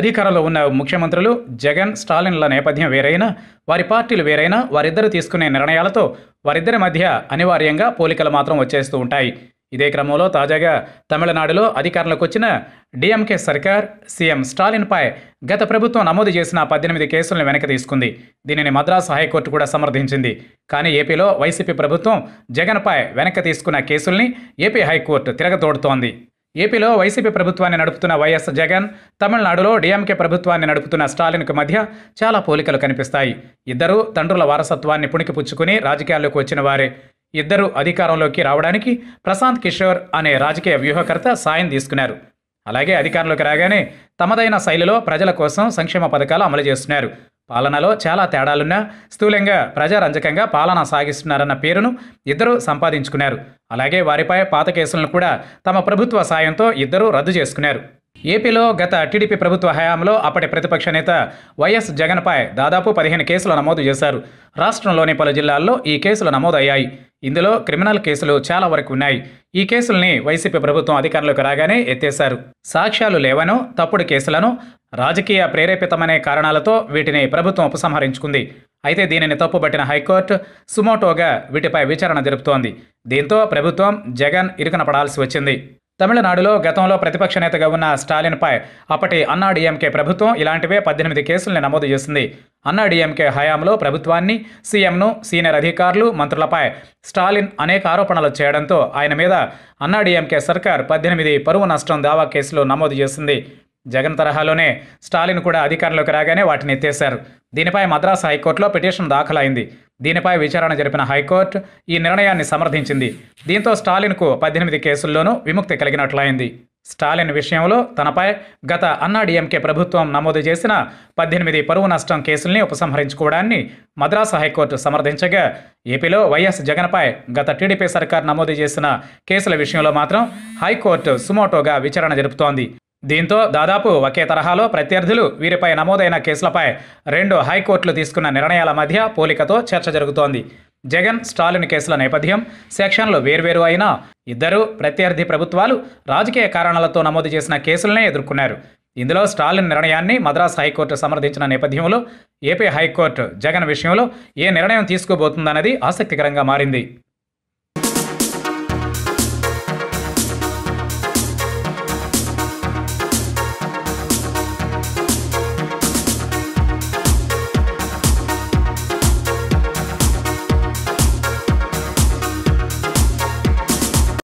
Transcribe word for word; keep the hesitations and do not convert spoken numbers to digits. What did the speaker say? అధికారంలో ఉన్న ముఖ్యమంత్రులు జగన్, స్టాలిన్ల నేపథ్యం వేరైనా, వారి పార్టీలు వేరైనా, వారిద్దరు తీసుకునే నిర్ణయాలతో వారిద్దరి మధ్య అనివార్యంగా పోలికలు మాత్రం వచ్చేస్తూ ఉంటాయి. ఇదే క్రమంలో తాజాగా తమిళనాడులో అధికారంలోకి వచ్చిన డీఎంకే సర్కార్ సీఎం స్టాలిన్పై గత ప్రభుత్వం నమోదు చేసిన పద్దెనిమిది కేసులను వెనక్కి తీసుకుంది. దీనిని మద్రాస్ హైకోర్టు కూడా సమర్థించింది. కానీ ఏపీలో వైసీపీ ప్రభుత్వం జగన్పై వెనక్కి తీసుకున్న కేసుల్ని ఏపీ హైకోర్టు తిరగతోడుతోంది. ఏపీలో వైసీపీ ప్రభుత్వాన్ని నడుపుతున్న వైఎస్ జగన్, తమిళనాడులో డీఎంకే ప్రభుత్వాన్ని నడుపుతున్న స్టాలిన్కు మధ్య చాలా పోలికలు కనిపిస్తాయి. ఇద్దరూ తండ్రుల వారసత్వాన్ని పుణికిపుచ్చుకుని రాజకీయాల్లోకి వచ్చిన వారే. ఇద్దరు అధికారంలోకి రావడానికి ప్రశాంత్ కిషోర్ అనే రాజకీయ వ్యూహకర్త సాయం తీసుకున్నారు. అలాగే అధికారంలోకి రాగానే తమదైన శైలిలో ప్రజల కోసం సంక్షేమ పథకాలు అమలు చేస్తున్నారు. పాలనలో చాలా తేడాలున్నా స్థూలంగా ప్రజారంజకంగా పాలన సాగిస్తున్నారన్న పేరును ఇద్దరు సంపాదించుకున్నారు. అలాగే వారిపై పాత కేసులను కూడా తమ ప్రభుత్వ సాయంతో ఇద్దరు రద్దు చేసుకున్నారు. ఏపీలో గత టీడీపీ ప్రభుత్వ హయాంలో అప్పటి ప్రతిపక్ష నేత వైఎస్ జగన్పై దాదాపు పదిహేను కేసులు నమోదు చేశారు. రాష్ట్రంలోని పలు జిల్లాల్లో ఈ కేసులు నమోదయ్యాయి. ఇందులో క్రిమినల్ కేసులు చాలా వరకు ఉన్నాయి. ఈ కేసుల్ని వైసీపీ ప్రభుత్వం అధికారంలోకి రాగానే ఎత్తేశారు. సాక్ష్యాలు లేవనో, తప్పుడు కేసులను రాజకీయ ప్రేరేపితమనే కారణాలతో వీటిని ప్రభుత్వం ఉపసంహరించుకుంది. అయితే దీనిని తప్పుబట్టిన హైకోర్టు సుమోటోగా వీటిపై విచారణ జరుపుతోంది. దీంతో ప్రభుత్వం, జగన్ ఇరుకున పడాల్సి వచ్చింది. తమిళనాడులో గతంలో ప్రతిపక్ష నేతగా ఉన్న స్టాలిన్పై అప్పటి అన్నా డీఎంకే ప్రభుత్వం ఇలాంటివే పద్దెనిమిది కేసుల్ని నమోదు చేసింది. అన్నా డీఎంకే హయాంలో ప్రభుత్వాన్ని, సీఎంను, సీనియర్ అధికారులు, మంత్రులపై స్టాలిన్ అనేక ఆరోపణలు చేయడంతో ఆయన మీద అన్నా డీఎంకే సర్కార్ పద్దెనిమిది పరువు నష్టం దావా కేసులు నమోదు చేసింది. జగన్ తరహాలోనే స్టాలిన్ కూడా అధికారంలోకి రాగానే వాటిని ఎత్తేశారు. దీనిపై మద్రాస్ హైకోర్టులో పిటిషన్ దాఖలైంది. దీనిపై విచారణ జరిపిన హైకోర్టు ఈ నిర్ణయాన్ని సమర్థించింది. దీంతో స్టాలిన్కు పద్దెనిమిది కేసుల్లోనూ విముక్తి కలిగినట్లయింది. స్టాలిన్ విషయంలో తనపై గత అన్నా డీఎంకే ప్రభుత్వం నమోదు చేసిన పద్దెనిమిది పరువు నష్టం కేసుల్ని ఉపసంహరించుకోవడాన్ని మద్రాసు హైకోర్టు సమర్థించగా, ఏపీలో వైఎస్ జగన్పై గత టీడీపీ సర్కార్ నమోదు చేసిన కేసుల విషయంలో మాత్రం హైకోర్టు సుమోటోగా విచారణ జరుపుతోంది. దీంతో దాదాపు ఒకే తరహాలో ప్రత్యర్థులు వీరిపై నమోదైన కేసులపై రెండు హైకోర్టులు తీసుకున్న నిర్ణయాల మధ్య పోలికతో చర్చ జరుగుతోంది. జగన్, స్టాలిన్ కేసుల నేపథ్యం, సెక్షన్లు వేర్వేరు అయినా ఇద్దరు ప్రత్యర్థి ప్రభుత్వాలు రాజకీయ కారణాలతో నమోదు చేసిన కేసులనే ఎదుర్కొన్నారు. ఇందులో స్టాలిన్ నిర్ణయాన్ని మద్రాస్ హైకోర్టు సమర్థించిన నేపథ్యంలో ఏపీ హైకోర్టు జగన్ విషయంలో ఏ నిర్ణయం తీసుకోబోతుందన్నది ఆసక్తికరంగా మారింది.